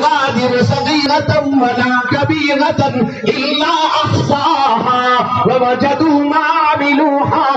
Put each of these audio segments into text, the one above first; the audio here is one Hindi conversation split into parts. يغادر صغيرة ولا كبيرة إلا أحصاها ووجدوا ما عملوا حاضرا।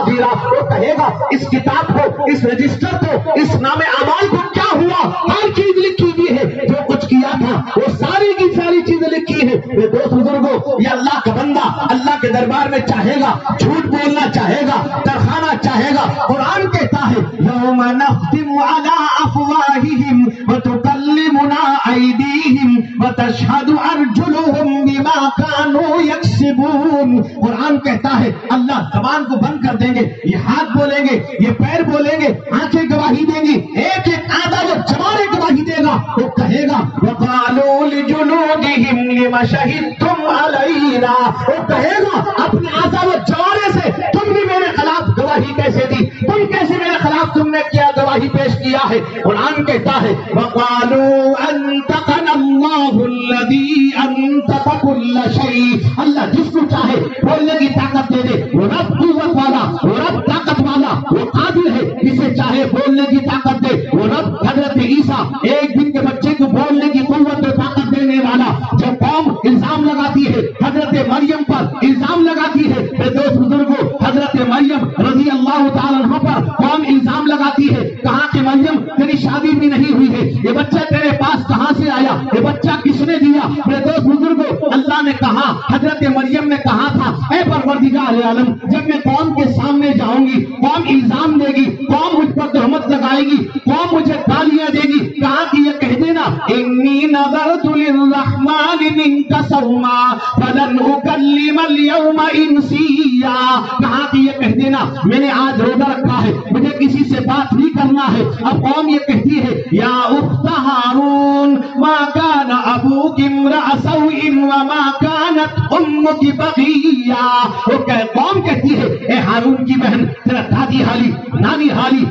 वो कहेगा इस किताब को, इस रजिस्टर को, इस नामे अमाल को क्या हुआ, हर चीज लिखी हुई है, जो कुछ किया था वो सारी की सारी चीजें लिखी है। ये दोस्त बुजुर्गो, ये अल्लाह का बंदा अल्लाह के दरबार में चाहेगा झूठ बोलना चाहेगा, तरखाना चाहेगा। कुरान कहता है यौम नख्तिमु अला अफवाहिहिम व तुकल्लिमुना अयदीहिम व तशहदु अर्जुलुहुम बिमा कानू यक्सिबून। कुरान कहता है अल्लाह जबान को बंद कर देंगे, ये हाथ बोलेंगे, ये पैर बोलेंगे, आंखें गवाही देंगी, एक एक आधा वो जबाने गवाही देगा। वो कहेगा वकालू लिजुलूदिहिम लिमा शहिदतुम अलैना। वो कहेगा अपने आधा वो जबाने से तुमने मेरे खिलाफ गवाही कैसे दी, तुम कैसे मेरे खिलाफ तुमने क्या गवाही पेश किया है। कुरान कहता है वकालू अंतकनल्लाहुल्लज़ी अंतक कुल्ल शै। अल्लाह जिसको चाहे बोलने की ताकत दे दे, वो रब कुव्वत वाला, वो रब ताकत वाला, वो कादिर है, जिसे चाहे बोलने की ताकत दे, वो रब हजरत ईसा एक दिन के बच्चे को बोलने की कुव्वत और ताकत देने वाला। जब कौम इल्जाम लगाती है हजरत मरियम पर, इल्जाम लगाती है दोस्त बुजुर्गों हजरत मरियम रजी अल्लाह तआला अन्हा पर कौम इल्जाम लगाती है, कहा कि मरियम तेरी शादी भी नहीं हुई है, ये बच्चा तेरे पास कहाँ से आया, ये बच्चा किसने दिया। दोस्त बुजुर्गो अल्लाह ने कहा, हजरत मरियम ने कहा था ए परवरदिगार आलम, जब मैं कौम के सामने जाऊंगी कौम इल्जाम देगी, कौम मुझ पर तहमत लगाएगी, कौम मुझे गालियां देगी, कहा कि यह कह देना इन्नी नज़रतु लिर्रहमान मिनका सौमा फलन उकल्लिमल यौमा इनसिया। कहा कि यह कह देना मैंने आज रोजा रखा है, मुझे किसी से बात नहीं करना है। अब कौम ये कहती है या उख्त हारून मा कान अबूकि इम्रा सौइन व मा कानत उम्मुकि बगिया। वो कौम कहती है ए हारून की बहन, तेरा दादी हाली, नानी हाली,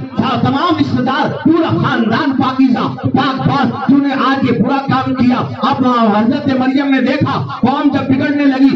तमाम रिश्तेदार, पूरा खानदान पाकीज़ा पाकबाज़, तूने आज ये बुरा काम किया। अब हजरत मरियम ने देखा कौम जब बिगड़ने लगी,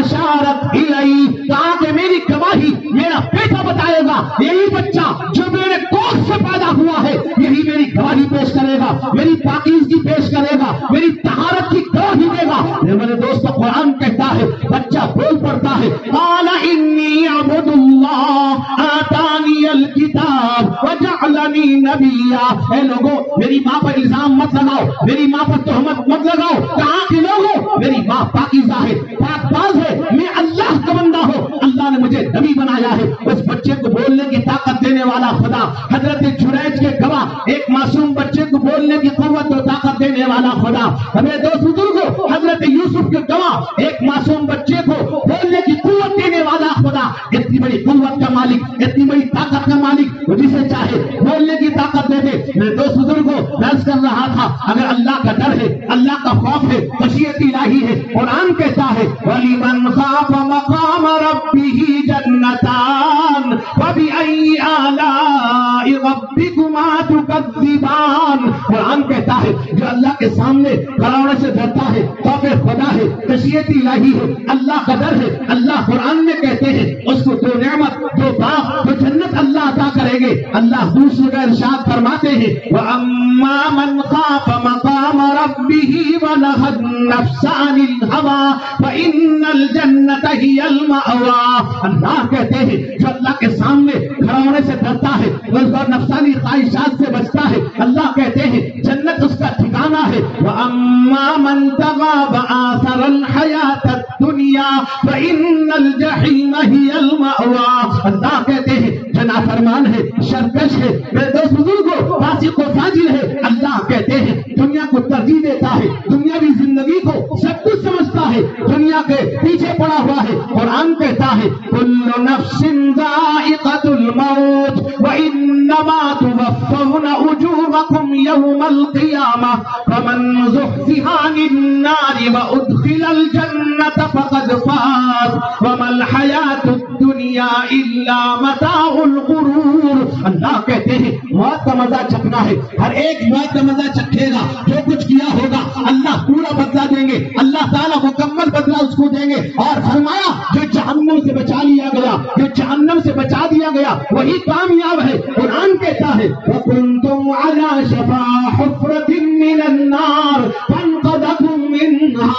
अशारत इलई, कहा कि मेरी गवाही मेरा बेटा बताएगा, यही बच्चा जो मेरे कोख से पैदा हुआ है यही मेरी गवाही पेश करेगा, मेरी पाकीज़गी पेश करेगा, मेरी तहारत की गवाही देगा। मेरे दोस्तों कुरान कहता है बच्चा बोल पड़ता है काला इन्नी अब्दुल्लाह आतानियल किताब वजअलनी नबिया। ए लोगों मेरी माँ पर इल्जाम मत लगाओ, मेरी माँ पर तोहमत मत लगाओ। कहाँ के लोगों मेरी माँ पाकीज़ा है, पाकबाज है, मैं अल्लाह का बंदा हूँ, अल्लाह ने मुझे नबी बनाया है। उस बच्चे को बोलने की ताकत देने वाला खुदा, हजरत जुरैज के गवाह एक मासूम बच्चे को बोलने की कुव्वत और ताकत देने वाला खुदा। हमें दोस्त बुजुर्गो हजरत यूसुफ के गवाह एक मासूम बच्चे को बोलने की कुव्वत देने वाला खुदा, इतनी बड़ी कुव्वत का मालिक, इतनी बड़ी ताकत का मालिक, जिसे चाहे बोलने की ताकत दे दे। मेरे दोस्त बुजुर्गो दर्ज कर रहा था अगर अल्लाह का डर है, अल्लाह का खौफ है, खशियत इलाही है। कुरान कहता है वलिमन खाफ मकाम रब्बिही जन्नतान वबिअय्यि आलाइ रब्बिकुमा तुकज़्ज़िबान। कुरान कहता है जो अल्लाह के सामने खड़ावने से डरता है, खौफ खुदा है, खशियत इलाही है, अल्लाह का डर है, अल्लाह कुरान में कहते हैं उसको दो नेमत, दो बाप, दो जन्नत अल्लाह अता करेंगे। अल्लाह दूसरे का इरशाद फरमाते हैं वअम्मा मन खाफ मकाम रब्बिही वनहा नफ्स अनिल हवा फइन्नल जन्नत हियल मअवा। अल्लाह कहते हैं जो अल्लाह के सामने खड़ा होने से डरता है और नफ्सानी ख्वाहिशात से बचता है, अल्लाह कहते हैं जन्नत उसका ठिकाना है। वअम्मा मन तगा वआसरल हयातद दुनिया फइन्नल जहीम हियल मअवा। अल्लाह कहते हैं जो नाफरमान है, शर्कश है, बेदोस्त बुजुर्गो फासिक और फाजिर है, अल्लाह कहते हैं दुनिया को तरजीह देता है, दुनियावी जिंदगी को सब कुछ समझता है, दुनिया के पीछे पड़ा हुआ है। कुरान कहता है कुल्लु नफ्सिन ज़ाइक़तुल मौत व इन्नमा तुवफ़्फ़ौना उजूरकुम यौमल क़ियामह फ़मन ज़ुहज़िहा अनिन नार व उद्ख़िलल जन्नत फ़क़द फ़ाज़ व मल हयातुद दुनिया इल्ला मताउल गुरूर। अल्लाह कहते हैं मौत का मजा चखना है, हर एक मौत का मजा चखेगा, जो कुछ किया होगा अल्लाह पूरा बदला देंगे, अल्लाह ताला मुकम्मल बदला उसको देंगे। और फरमाया जो जहन्नम से बचा लिया गया, जो जहन्नम से बचा दिया गया वही कामयाब है। कुरान कहता है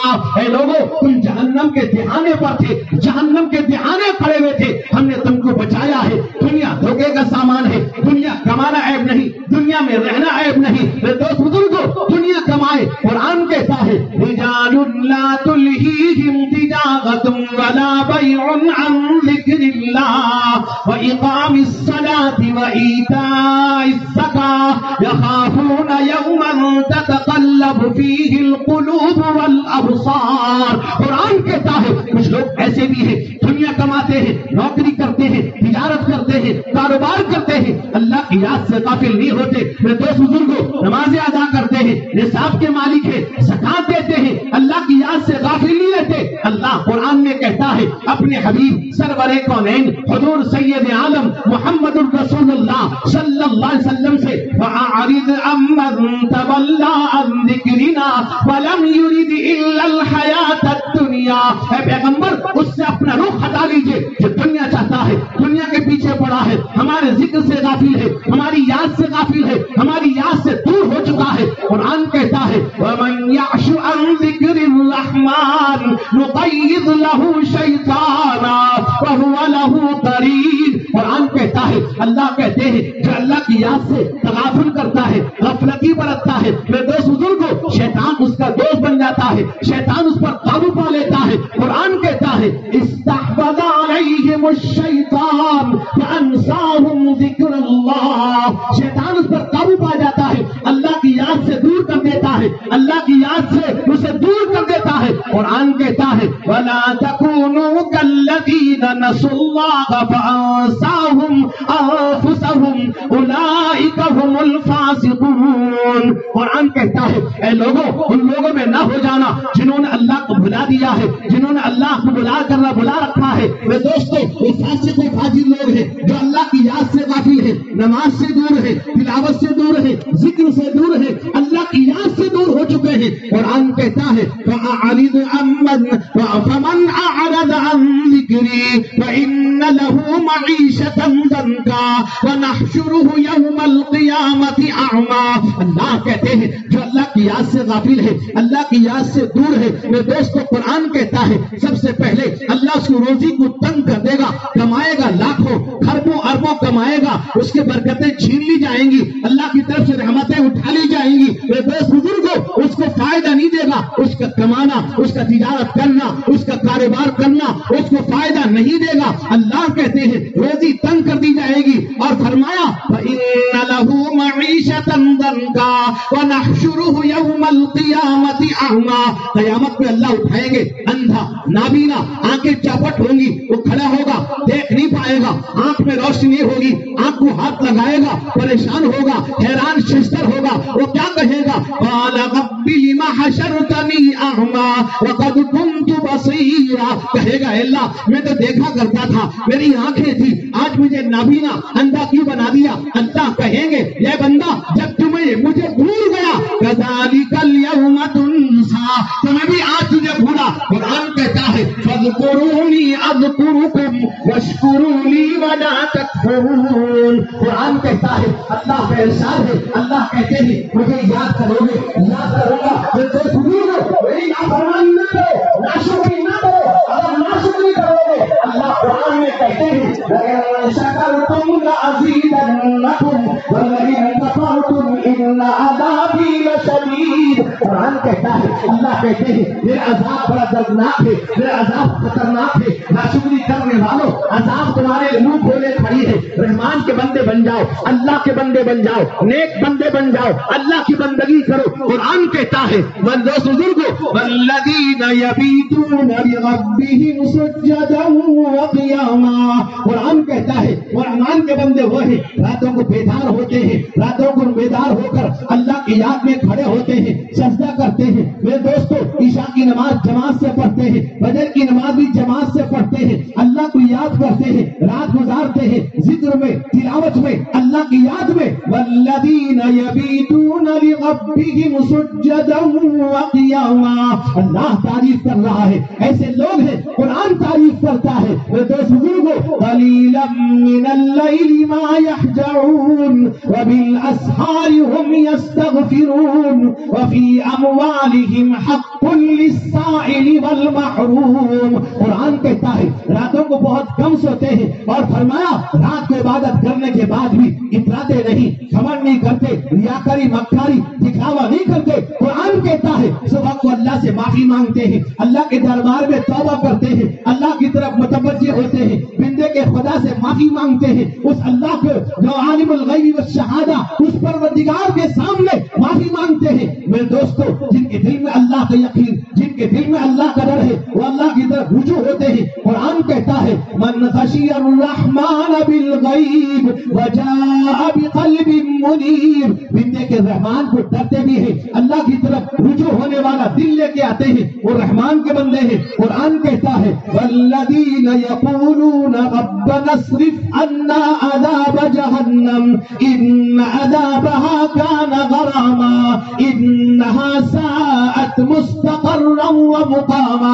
है लोगों, तुम जहन्नम के दहाने पर थे, जहन्नम के दहाने खड़े हुए थे, हमने तुमको बचाया है। दुनिया धोखे का सामान है, दुनिया कमाना ऐब नहीं, दुनिया में रहना ऐब नहीं। मेरे दोस्त बुजुर्गों, दुनिया कमाए, कुरान कैसा है, कुरान कहता है। कुछ लोग ऐसे भी हैं, दुनिया कमाते हैं, नौकरी करते हैं, तिजारत करते हैं, कारोबार करते हैं, अल्लाह की याद से काफिल नहीं होते। मेरे दोस्त बुजुर्गो, नमाजें अदा करते हैं, निसाब के मालिक है, ज़कात देते हैं, अल्लाह की याद से काफिल नहीं रहते। अल्लाह कुरान में कहता है अपने हबीब सरवरे कौनैन हुजूर सैयद आलम मुहम्मदुर रसूलुल्लाह सल्लल्लाहु अलैहि वसल्लम से वअअरिद अम्मन तवल्ला अन ज़िक्रिना वलम युरिद इल्ला अल हयात अद-दुनिया। ऐ पैगंबर, उससे अपना रुख हटा लीजिए जो दुनिया चाहता है, दुनिया के पीछे पड़ा है, हमारे जिक्र से गाफिल है, हमारी याद से गाफिल है, हमारी याद से दूर हो चुका है। कुरान कहता है वमन यअशु अन ज़िक्रिर रहमान नुक़य्यिद लहू शैताना वहुवा लहू क़रीन। कुरान कहता है, अल्लाह कहते हैं जो अल्लाह की याद से तगाफुल करता है, गफलती बरतता है, मेरे दोस्त बुजुर्गो, शैतान उसका दोस्त बन जाता है, शैतान उस पर काबू पा लेता है। कुरान कहता है इस्तहवज़ा अलैहिम अश-शैतान फ़अनसाहुम ज़िक्रल्लाह। शैतान उस पर काबू पा जाता है, अल्लाह की याद से दूर कर देता है, अल्लाह की याद से उसे दूर कर देता है। कुरान कहता है वला तकूनू कल्लज़ीना नसुल्लाह फ़अनसाहुम अनफुसहुम उलाइका हुमुल फ़ासिक़ून। कुरान कहता है ऐ लोगों, उन लोगों में ना हो जाना जिन्होंने अल्लाह को भुला दिया है, जिन्होंने अल्लाह को भुला रखा है। वे दोस्तों, वो फासिक़ और फाजिर लोग हैं जो अल्लाह की याद से गाफिल है, नमाज से दूर है, तिलावत से दूर है, जिक्र से दूर है, अल्लाह की याद से दूर हो चुके हैं। कुरान कहता है فأعرض عمن فمن أعرض عن ذكري فإن له معيشة ضنكا ونحشره يوم القيامة أعمى। अल्लाह कहते हैं जो अल्लाह की याद से गाफिल है, अल्लाह की याद से दूर है, मेरे दोस्तों, कुरान कहता है सबसे पहले अल्लाह उसकी रोजी को तंग कर देगा। कमाएगा लाखों खरबों अरबों कमाएगा, उसके बरकतें छीन ली जाएंगी, अल्लाह की तरफ से रहमतें उठा ली जाएंगी। मेरे दोस्त बुजुर्गो, उसको फायदा नहीं देगा, उसका कमाना, उसका तिजारत करना, उसका कारोबार करना उसको फायदा नहीं देगा। अल्लाह कहते हैं रोजी तंग कर दी जाएगी। और फरमाया इन्ना लहू मईशतन दंका व नहशुरुहु यौमल क़ियामति अहमा। क़यामत में अल्लाह उठाएंगे अंधा, नाबीना, आंखें चौपट होंगी, वो खड़ा होगा, देख नहीं पाएगा, आंख में रोशनी होगी, आंख को हाथ लगाएगा, परेशान होगा, हैरान शस्तर होगा। वो क्या कहेगा, वक़द कुन्तु बसीरा। कहेगा अल्लाह, मैं तो देखा करता था, मेरी आंखें थी, आज मुझे नाबीना अंधा क्यों बना दिया। अल्लाह कहेंगे ये बंदा जब तुम्हें मुझे भूल गया, कज़ालिकल यौम तुन्सा, तुम्हें भी आज तुझे भूला। कुरान कहता है फ़ज़्कुरूनी अज़्कुरुकुम वश्कुरूली वला तकफुरून। कुरान कहता है अल्लाह का इरशाद है, अल्लाह कहते हैं मुझे याद करोगे, याद करूंगा। कुरान कहता है अल्लाह कहते हैं मेरा अज़ाब बड़ा दर्दनाक है, मेरा अज़ाब खतरनाक है, नाशुक्री करने वालों अज़ाब तुम्हारे मुंह खोले खड़ी है। रहमान के बंदे बन जाओ, अल्लाह के बंदे बन जाओ, नेक बंदे बन जाओ, अल्लाह की बंदगी करो। कुरान कहता है वल्लज़ीना यबीतूना लिरब्बिहिम सुज्जदन व क़ियामा। कुरान कहता है रहमान के बंदे वो हैं रातों को बेदार होते हैं, रातों को बेदार होकर अल्लाह की याद में खड़े होते हैं, सजदा करते हैं। मेरे दोस्तों, ईशा की नमाज जमात से पढ़ते हैं, फजर की नमाज भी जमात से पढ़ते हैं, अल्लाह को याद करते हैं, रात गुजारते हैं जिक्र में, तिलावत में, अल्लाह की याद में। वल्लज़ीना यबीतूना लिरब्बिहिम सुज्जदन व क़ियामा। अल्लाह तारीफ कर रहा है, ऐसे लोग हैं कुरान तारीफ करता है। मेरे दोस्त बुजुर्गों, कलीलन मिन الليل ما يهجعون وبالأسحار هم يستغفرون وفي أموالهم حق للسائل والمحروم। कुरान कहता है रातों को बहुत कम सोते हैं और फरमाया रात को इबादत करने के बाद भी इतराते नहीं, घमंड नहीं करते, रियाकारी मक्कारी दिखावा नहीं करते। कुरान कहता है सुबह को अल्लाह से माफी मांगते हैं, अल्लाह के दरबार में तौबा करते हैं, अल्लाह की तरफ मुतवज्जे होते हैं, बंदे के खुदा से माफी मांगते हैं, उस अल्लाह को जो आलिमुल गैब व शहादा उस परवरदिगार के सामने माफी मांगते हैं। मेरे दोस्तों जिनके दिल में अल्लाह का यकीन, जिनके दिल में अल्लाह का डर है वो अल्लाह की तरफ रुजू होते हैं। कुरान कहता है मन खशियर रहमान बिल गैब व जाअ बिक़ल्बि मुनीब, बंदे के रहमान को डरते भी है, अल्लाह की तरफ रुजू होने वाला दिल लेके आते हैं, वो रहमान के बंदे हैं। कुरान कहता है वल्लज़ीना यक़ूलूना रब्बना अस्रिफ़ अन्ना अज़ाब जहन्नम इन्न अज़ाबहा कान गरामा इन्नहा साअत मुस्तक़र्रन व मुक़ामा।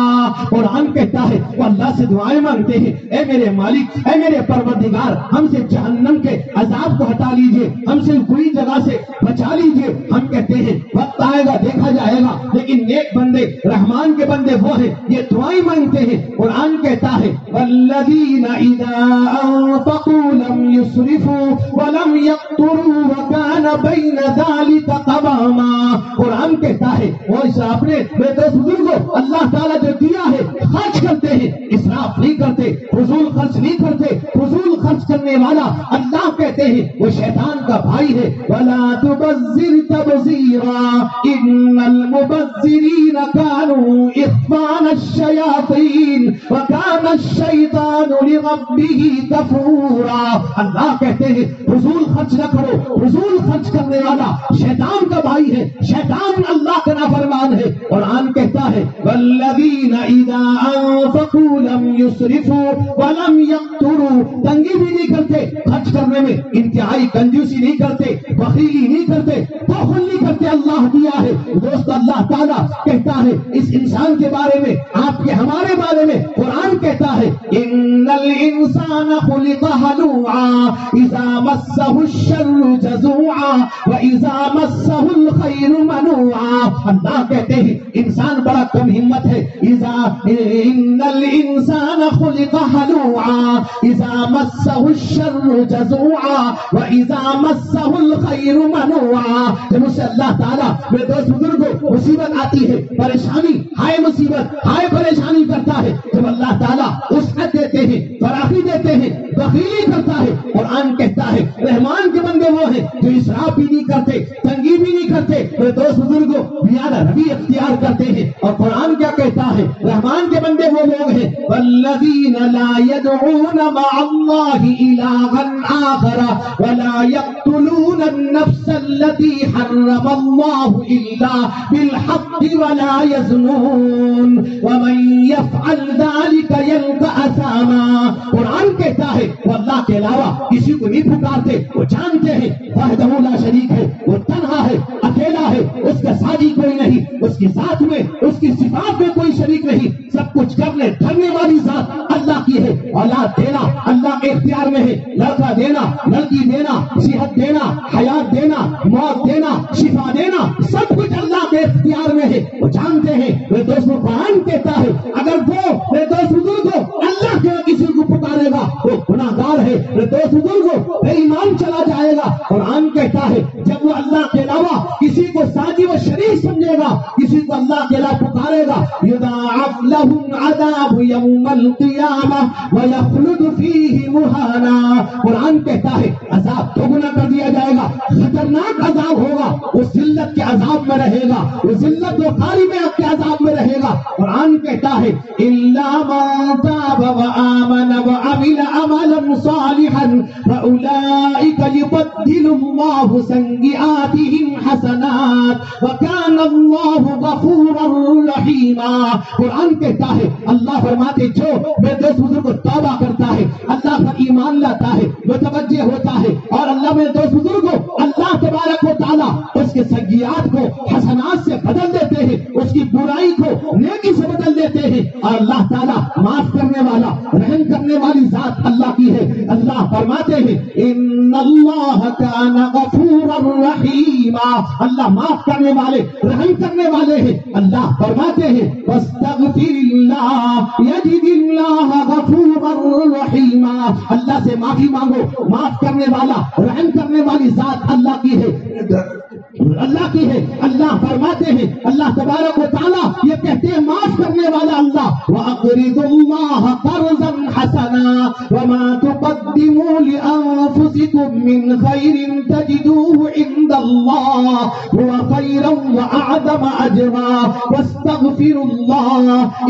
कुरान कहता है वो अल्लाह से दुआएं मांगते हैं, ऐ मेरे मालिक, ऐ मेरे परवरदिगार, हमसे जहन्नम के अज़ाब को हटा लीजिए, हमसे कोई जगह से बचा लीजिए। हम कहते हैं वक्त आएगा देखा जाएगा, लेकिन नेक बंदे रहमान के बंदे वो हैं, ये दुआएं मांगते हैं। कुरान कहता है वल्लज़ीना इज़ा अनफ़क़ू लम युस्रिफ़ू व लम यक़्तुरू व कान बैन ज़ालिका क़वामा। कुरान कहता है वो इसराफ़ने मेरे दोस्त बुजुर्गों अल्लाह ताला जो दिया है खर्च करते हैं, इसराफ नहीं करते, फजूल खर्च नहीं करते। फजूल खर्च करने वाला अल्लाह कहते हैं वो शैतान का भाई है। वला तुबज़्ज़िर तबज़ीरा इन्नल मुबज़्ज़िरीना कानू इख़्वान अश्शयातीन व कान अश्शैतानु लिरब्बिही कफ़ूरा। अल्लाह कहते हैं फजूल खर्च न करो, फजूल खर्च करने वाला शैतान का भाई है, शैतान अल्लाह का नाफरमान है। कुरान कहता है वल्लज़ीना इज़ा अनफ़क़ू लम युस्रिफ़ू व लम यक़्तुरू, तंगी भी नहीं करते, खर्च करने में इंतहाई कंजूसी नहीं करते, बखीली नहीं करते, तखल्लुफ़ नहीं करते, अल्लाह दिया है। दोस्त अल्लाह ताला कहता है इस इंसान के बारे में, आपके हमारे बारे में कुरान कहता है इन्नल इंसाना खुलिका हलूआ इज़ा मस्सहु शर्रु जज़ूआ व इज़ा मस्सहुल खैरु मनूआ। अल्लाह कहते हैं इंसान बड़ा कम हिम्मत है। इज़ा इन्नल इंसाना खुलिका हलूआ इज़ा मस्सहु शर्रु जज़ूआ व इज़ा मस्सहुल खैरु मनूआ। जब उसे अल्लाह ताला मेरे दोस्त बुजुर्गों मुसीबत आती है, परेशानी, हाय मुसीबत, हाय परेशानी करता है, जब अल्लाह ताला उसने देते हैं, फराखी देते हैं, बखीली करता है। कुरान कहता है रहमान के बंदे वो हैं जो इसराफ भी नहीं करते, तंगी भी नहीं करते। मेरे दोस्त बुजुर्गों बियाना रवि अख्तियार करते हैं। और कुरान क्या कहता है रहमान के बंदे वो लोग हैं वल्लज़ीना ला यदऊन मअल्लाहि इलाहन आखर व ला यक़्तुलून النفس التي حرم الله إلا بالحق ولا يزنون ومن يفعل ذلك يلقى أثاما। कुरान कहता है वो अल्लाह के अलावा किसी को नहीं पुकारते, वो जानते हैं वहदहू ला शरीक है, वो तन्हा है, अकेला है, उसका साझी कोई नहीं, उसकी साथ में उसकी सिफात में कोई शरीक नहीं, सब कुछ करने धरने वाली जात अल्लाह की है। औलाद देना अल्लाह के इख्तियार में है, लड़का देना, लड़की देना, सेहत देना, हयात देना, मौत देना, शिफा देना, सब कुछ अल्लाह के इख्तियार में है, वो जानते हैं। मेरे दोस्तों कुरान कहता है अगर वो मेरे दोस्त बुजुर्गों अल्लाह के किसी को पुकारेगा वो गुनाहगार है, मेरे दोस्त बुजुर्गों बेईमान चला जाएगा। कुरान कहता है जब वो अल्लाह के अलावा किसी को साझी व शरीक समझेगा, किसी को अल्लाह के अलावा पुकारेगा युदाअफ़ लहुम अज़ाबु यौमल क़ियामह व यख़्लुद फ़ीहि मुहाना। कुरान कहता है अज़ाब दोगुना कर दिया जाएगा, खतरनाक अज़ाब होगा, उस ज़िल्लत के अज़ाब में रहेगा, उस ज़िल्लत व क़ारी में आपके अज़ाब में रहेगा। कुरान कहता है इल्ला मन ताबा व आमना व अमिल अमलन सालिहन व उलाइका युबद्दिलु अल्लाहु सय्यिआतिहिम हसनात व कान अल्लाहु गफूरर रहीमा। कुरान कहता है अल्लाह फरमाते जो मेरे दोस्त बुजुर्गों तौबा करता है, अल्लाह पर ईमान लाता है, मुतवज्जे होता है और अल्लाह मेरे दोस्त बुजुर्गों अल्लाह तबारक व तआला उसके सय्यिआत को हसनात से बदल देते हैं, उसकी बुराई को नेकी से बदल देते हैं। देते हैं। और अल्लाह ताला माफ करने वाला, रहम करने वाली जात अल्लाह की है। अल्लाह फरमाते हैं इन्नल्लाह काना गफूरर रहीमा, अल्लाह माफ करने वाले, रहम करने वाले हैं। अल्लाह फरमाते हैं वस्तगफिरिल्लाह यजिदिल्लाह गफूरर रहीमा, अल्लाह से माफी मांगो, माफ करने वाला, रहम करने वाली जात अल्लाह की है, अल्लाह की है। अल्लाह फरमाते हैं अल्लाह तबारक व तआला ये कहते हैं माफ करने वाला अल्लाह, वक़रिज़ुल्लाह क़र्ज़न हसना वमा तुक़द्दिमू लिअन्फुसिकुम मिन ख़ैरिन तजिदूहु इंदल्लाह हुवा ख़ैरन व अअज़म अजरा वस्तग़फ़िरुल्लाह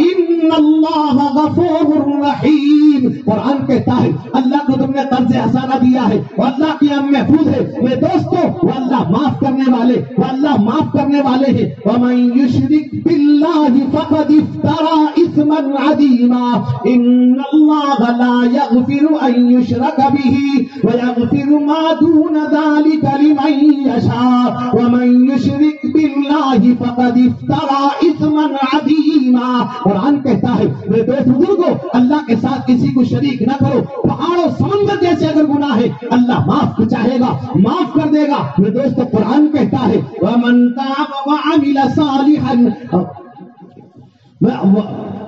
इन्नल्लाह गफ़ूरुर रहीम। कुरान कहता है अल्लाह को तुमने क़र्ज़ हसना दिया है और अल्लाह की हम महफूज़ है। मेरे दोस्तों, वो अल्लाह माफ करने वाले, वो अल्लाह माफ करने वाले हैं। वमन युश्रिक बिल्लाहि फ़क़द इफ्तरा इस्मन अज़ीमा इन्नल्लाह ला यग़फ़िरु अन युश्रका बिही व यग़फ़िरु मा दून ज़ालिका लिमन यशा वमन युश्रिक बिल्लाहि फ़क़द इफ्तरा इस्मन अज़ीमा। कुरान कहता है मेरे बुजुर्गों, अल्लाह के साथ किसी को शरीक न करो। पहाड़ों समंदर जैसे अगर गुनाह है अल्लाह माफ चाहेगा, माफ कर देगा। मेरे दोस्तों, कुरान कहता है वमन ताब व अमिल सालिहन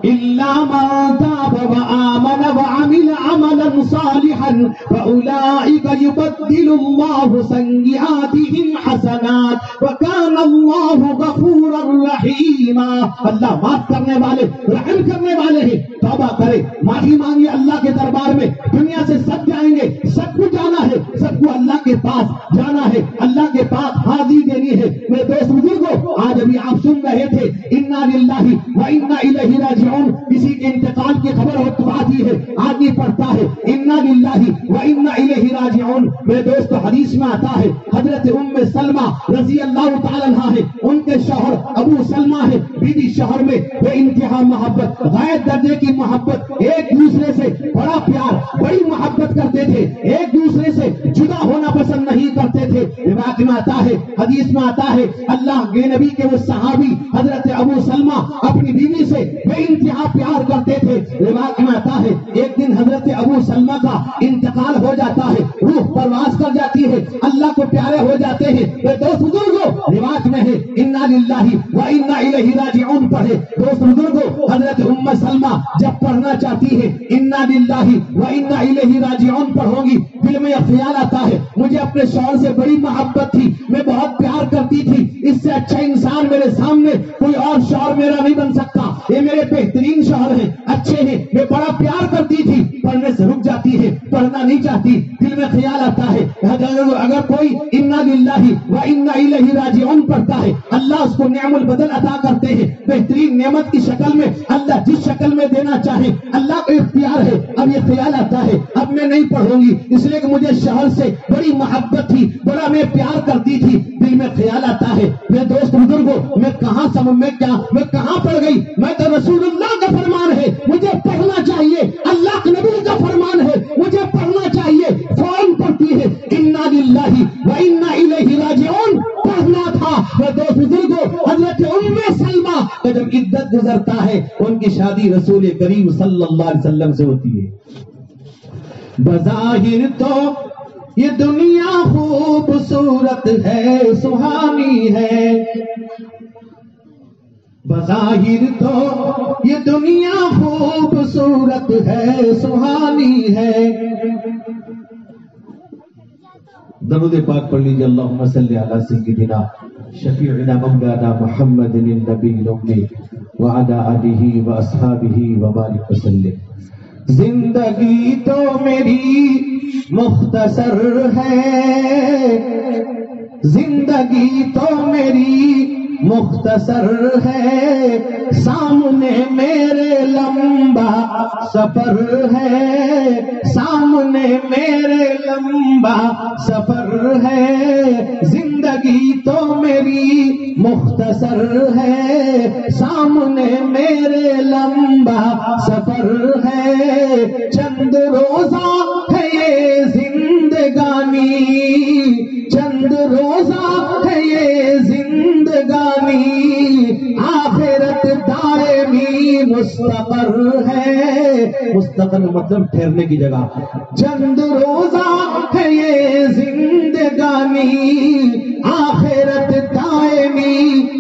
इल्ला मन ताब व आमन व अमिल अमलन सालिहन फउलाइका युबद्दिलु अल्लाहु सय्यिआतिहिम हसनात व काना अल्लाहु गफूरर रहीमा। अल्लाह माफ करने वाले, रहम करने वाले हैं। तौबा करे, माफी मांगे अल्लाह के दरबार में। दुनिया से सब जाएंगे, सबको जाना है, सबको अल्लाह के पास जाना है, अल्लाह के पास हाजिरी देनी है। मेरे दोस्त बुजुर्गो, आज अभी आप सुन रहे थे इन्ना लिल्लाहि व इन्ना इलैहि राजिऊन। किसी के इंतकाल की खबर हो आती है, आदमी पढ़ता है इन्ना लिल्लाहि व इन्ना इलैहि राजिऊन। मेरे दोस्त, हदीस में आता है हजरत उम्मे सलमा रजी अल्लाह तआला अन्हा है, उनके शौहर अबू सलमा है, बीवी शौहर में बेइंतहा मोहब्बत, गायब दर्जे की मोहब्बत, एक दूसरे से बड़ा प्यार, बड़ी मोहब्बत करते थे, एक दूसरे से जुदा होना पसंद नहीं करते थे। रिवायत में आता है, हदीस में आता है अल्लाह के नबी के वो सहाबी हजरत अबू सलमा अपनी बीवी से बेइंतहा प्यार करते थे। रिवायत में आता है एक दिन हजरत अबू सलमा का इंतकाल हो जाता है, रूह परवास कर जाती है, अल्लाह को प्यारे हो जाते हैं। वे दोस्त बुजुर्गो, रिवायत में है इन्ना लिल्लाहि व इन्ना इलैहि राजिऊन पढ़े। दोस्त बुजुर्गो, हजरत उम्मे सलमा जब पढ़ना चाहती है इन्ना लिल्लाहि व इन्ना इलैहि राजिऊन पढ़ोगी, दिल में यह ख्याल आता है मुझे अपने शौहर से बड़ी मोहब्बत थी, मैं बहुत प्यार करती थी, इससे अच्छा इंसान मेरे सामने कोई और शौहर मेरा नहीं बन सकता, ये मेरे बेहतरीन शौहर हैं, अच्छे हैं, मैं बड़ा प्यार करती थी। पढ़ने से रुक जाती है, पढ़ना नहीं चाहती। दिल में ख्याल आता है अगर कोई इन्ना लिल्लाहि व इन्ना इलैहि राजिऊन पढ़ता है अल्लाह उसको नेमत बदल अता करते हैं, बेहतरीन नेमत की शक्ल में अल्लाह जिस शक्ल में देना चाहे, अल्लाह को इख्तियार है। अब ये ख्याल आता है अब मैं नहीं पढ़ूंगी, इसलिए कि मुझे शौहर से बड़ी मोहब्बत थी, बड़ा मैं प्यार करती थी। दिल में ख्याल आता है मेरे दोस्त बुजुर्गो, मैं कहाँ पढ़ गई, मैं तो रसूलुल्लाह का फरमान है, मुझे पढ़ना चाहिए, अल्लाह के नबी का फरमान है, मुझे पढ़ना चाहिए। फौरन पढ़ती है इन्ना लिल्लाहि व इन्ना इलैहि राजिऊन। पढ़ना था मेरे दोस्त बुजुर्गो। हजरत उम्मे सलमा तो जब इद्दत गुजरता है, उनकी शादी रसूल करीम सल्लल्लाहु अलैहि वसल्लम से होती है। बज़ाहिर तो ये दुनिया खूबसूरत है, सुहानी है, बज़ाहिर तो ये दुनिया खूबसूरत है, सुहानी है। दरूद पाक पढ़ लीजिए, अल्लाहुम्मा सल्ली अला सय्यिदिना शफीइना मौलाना मुहम्मदिन नबील उम्मी व अला आलिहि व अस्हाबिहि व बारिक वसल्लम। जिंदगी तो मेरी मुख्तसर है, जिंदगी तो मेरी मुख्तसर है, सामने मेरे लंबा सफर है, सामने मेरे लंबा सफर है। जिंदगी तो मेरी मुख्तसर है, सामने मेरे लंबा सफर है। चंद रोजा है ये जिंदगानी, चंद रोजा है ये जिंदगानी, आखिरत दायमी दफन मतलब ठहरने की जगह। चंद रोजा है ये जिंदगानी, आखिरत दायमी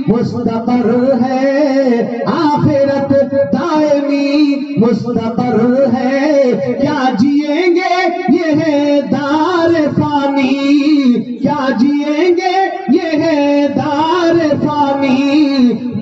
मुस्तक़र है, आखिरत दायमी मुस्तक़र है। क्या जिएंगे ये है दार फानी, क्या जिएंगे ये है दार फानी।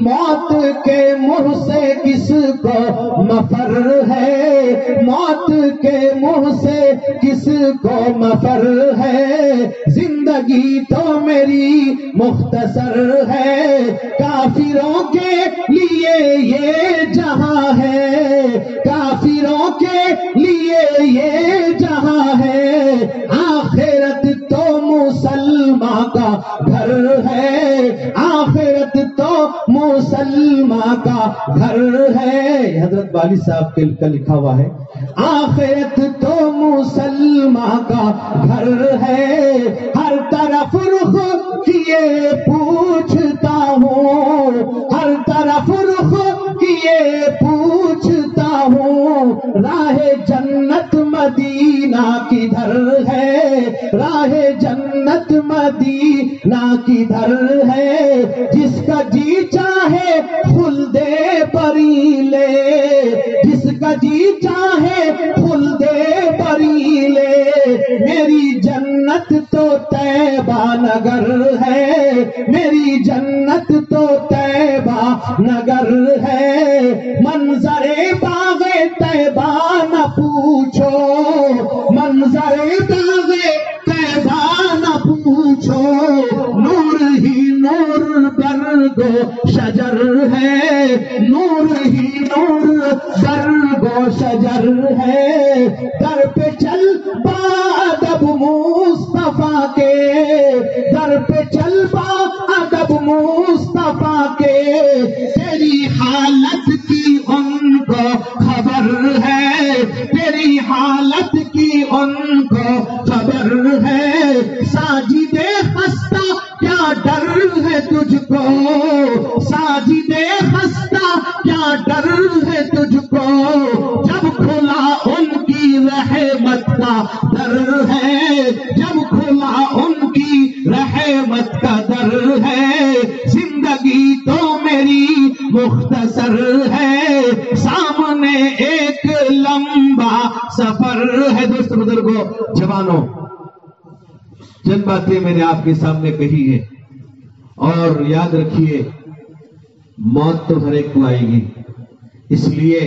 मौत के मुंह से किसको मफर है, मौत के मुंह से किसको मफर है। जिंदगी तो मेरी मुख्तसर है, काफिरों के लिए ये जहां है, काफिरों के लिए ये जहां है। आखिरत तो मुसलमान का घर है, आखिरत तो मुसलमान का घर है। हजरत वाली साहब का लिखा हुआ है, आखिरत तो मुसलमान का घर है। हर तरफ रुख किए पूछता हूँ, हर तरफ रुख किए पूछता हूँ। राह जन्नत मदीना किधर है, राह जन्नत मदीना किधर है। जिसका जी चाहे फुल दे परी ले, जिसका जी चाहे फुल दे परी ले। मेरी जन्नत तो तैबा नगर है, मेरी जन्नत तो तैबा नगर है। मंजरे बागे तैबा न पूछो, मंजरे बागे तैबा न पूछो। नूर ही नूर बरगो शजर है, नूर ही नूर बरगो शजर है। दर पे चल बादब मुस्तफा के, दर पे चल बादब मुस्तफा के। तेरी हालत की उनको खबर है, तेरी हालत की उनको खबर है। साजिदे हस्ता क्या डर है तुझको, साजिदे हस्ता क्या डर है तुझको। जब खुला उनकी रहमत का दर है, जब खुला उनकी रहमत का दर है। जिंदगी तो मेरी मुख्तसर है, सामने एक लंबा सफर है। दोस्त बुजुर्गों जवानों, जिन बातें मैंने आपके सामने कही है, और याद रखिए मौत तो हर एक को आएगी, इसलिए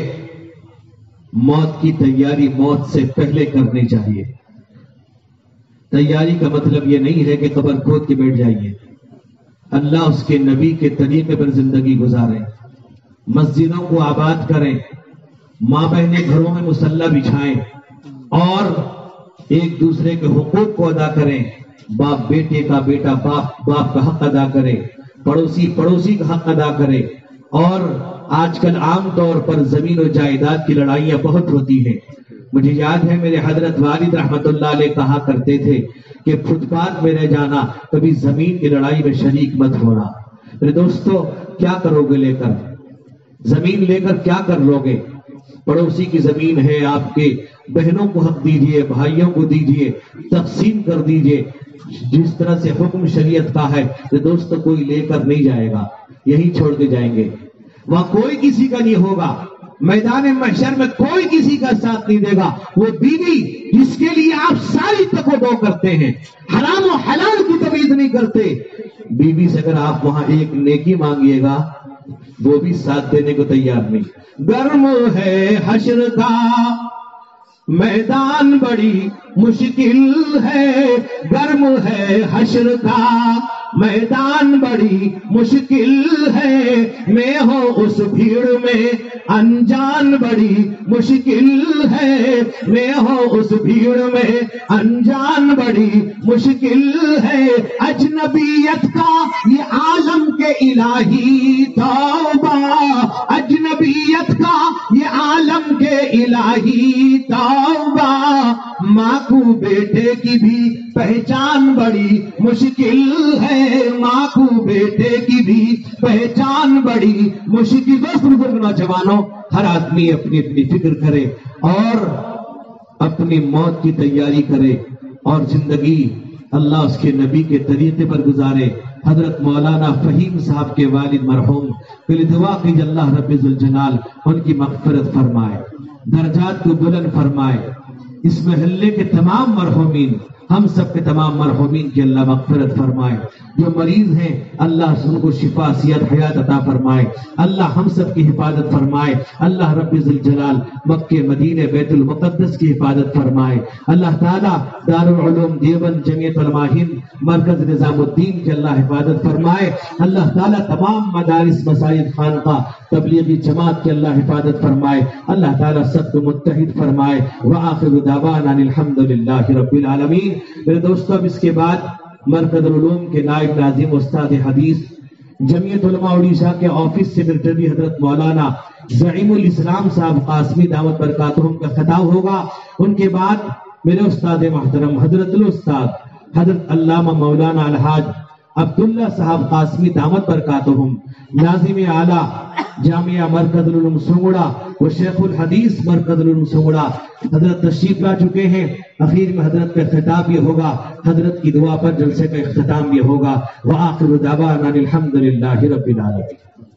मौत की तैयारी मौत से पहले करनी चाहिए। तैयारी का मतलब यह नहीं है कि कब्र खोद के बैठ जाइए। अल्लाह उसके नबी के तरीके पर जिंदगी गुजारें, मस्जिदों को आबाद करें, मां बहने घरों में मुसल्ला बिछाएं और एक दूसरे के हुकूक को अदा करें। बाप बेटे का, बेटा बाप का हक अदा करे, पड़ोसी पड़ोसी का हक अदा करे। और आजकल आम तौर पर जमीन और जायदाद की लड़ाइयां बहुत होती हैं। मुझे याद है मेरे हजरत वालिद रहमतुल्लाह अलैह कहा करते थे कि फुटपाथ में रह जाना, कभी जमीन की लड़ाई में शरीक मत होना। मेरे दोस्तों, क्या करोगे लेकर, जमीन लेकर क्या कर लोगे। पड़ोसी की जमीन है आपके, बहनों को हक दीजिए, भाइयों को दीजिए, तकसीम कर दीजिए जिस तरह से हुक्म शरीयत का है। तो दोस्तों कोई लेकर नहीं जाएगा, यही छोड़ के जाएंगे। वहां कोई किसी का नहीं होगा, मैदान महशर में कोई किसी का साथ नहीं देगा। वो बीवी जिसके लिए आप सारी तकलीफों करते हैं, हराम और हलाल की तमीज नहीं करते, बीवी से अगर आप वहां एक नेकी मांगिएगा वो भी साथ देने को तैयार नहीं। गर्म है हश्र का मैदान, बड़ी मुश्किल है। गर्म है हश्र का मैदान, बड़ी मुश्किल है। मैं हो उस भीड़ में अनजान, बड़ी मुश्किल है। मैं हो उस भीड़ में अनजान, बड़ी मुश्किल है। अजनबियत का ये आलम के इलाही तौबा, अजनबियत का ये आलम के इलाही तौबा। माँ को बेटे की भी पहचान बड़ी मुश्किल है, माँ को बेटे की भी पहचान बड़ी मुश्किल। दोस्त जवानों, हर आदमी अपनी अपनी फिक्र करे और अपनी मौत की तैयारी करे और जिंदगी अल्लाह उसके नबी के तरीके पर गुजारे। हजरत मौलाना फहीम साहब के वालिद मरहूम बिलदुआ की अल्लाह रब्बुल जलाल उनकी मगफिरत फरमाए, दर्जात को बुलंद फरमाए। इस महल्ले के तमाम मरहूमीन, हम सब के तमाम मरहूमीन की अल्लाह मगफिरत फरमाए। जो मरीज हैं अल्लाह उनको शिफा सियत हयात अता फरमाए। अल्लाह हम सब की हिफाजत फरमाए। अल्लाह रब्बुल जलाल मक्के मदीने बैतुल मुक़द्दस की हिफाजत फरमाए। अल्लाह ताला दारुल उलूम देवबंद जमीयत उलमा हिंद मरकज निज़ामुद्दीन की अल्लाह हिफाजत फरमाए। अल्लाह ताला तमाम मदारिस मसाजिद खानका तबलीगी जमात की अल्लाह हिफाजत फरमाए। अल्लाह ताला सबको मुत्तहिद फरमाए। व आखिरु दावाना अल्हम्दुलिल्लाहि रब्बिल आलमीन। मेरे दोस्तों, अब इसके बाद मरकज़ुल उलूम के नायब नाज़िम उस्ताद हदीस जमीयत उलमा उड़ीसा के ऑफिस सेक्रेटरी हजरत मौलाना ज़ईमुल इस्लाम साहब कासमी दामत बरकातुहुम का खिताब होगा। उनके बाद मेरे उस्ताद महतरम हजरतुल उस्ताद हजरत अल्लामा मौलाना अलहाज अब्दुल्ला साहब कासमी दामत बरकातुहुम नाज़िम आला जामिया मरकज़ुल उलूम सोंगड़ा व शेखुल हदीस मरकज़ुल उलूम सोंगड़ा हजरत तशरीफ ला चुके हैं। अखीर में हजरत का खिताब ये होगा, हजरत की दुआ पर जलसे का इख्तिताम ये होगा। व आखिरु दावाना अनिल हम्दुलिल्लाहि रब्बिल आलमीन।